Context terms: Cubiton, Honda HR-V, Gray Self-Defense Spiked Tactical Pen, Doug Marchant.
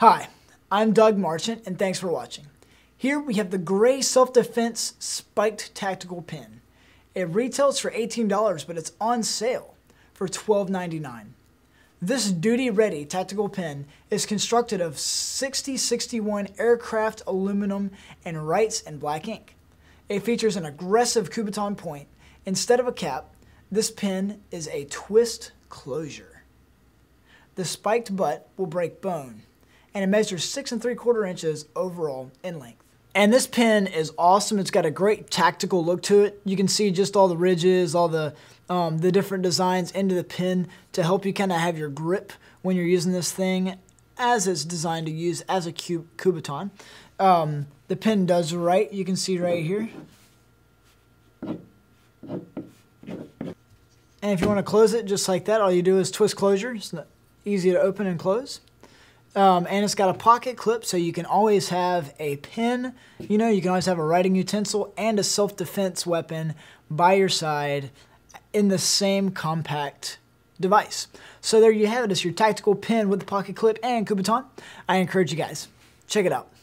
Hi, I'm Doug Marchant, and thanks for watching. Here we have the Gray Self-Defense Spiked Tactical Pen. It retails for $18, but it's on sale for $12.99. This duty-ready tactical pen is constructed of 6061 aircraft aluminum and writes in black ink. It features an aggressive Cubiton point. Instead of a cap, this pen is a twist closure. The spiked butt will break bone, and it measures 6 3/4 inches overall in length. And this pen is awesome. It's got a great tactical look to it. You can see just all the ridges, all the different designs into the pen to help you kind of have your grip when you're using this thing, as it's designed to use as a Cubiton. The pen does write. You can see right here. And if you want to close it just like that, all you do is twist closure. It's easy to open and close. And it's got a pocket clip, so you can always have a pen, you can always have a writing utensil and a self-defense weapon by your side in the same compact device. So there you have it. It's your tactical pen with the pocket clip and Cubiton. I encourage you guys, check it out.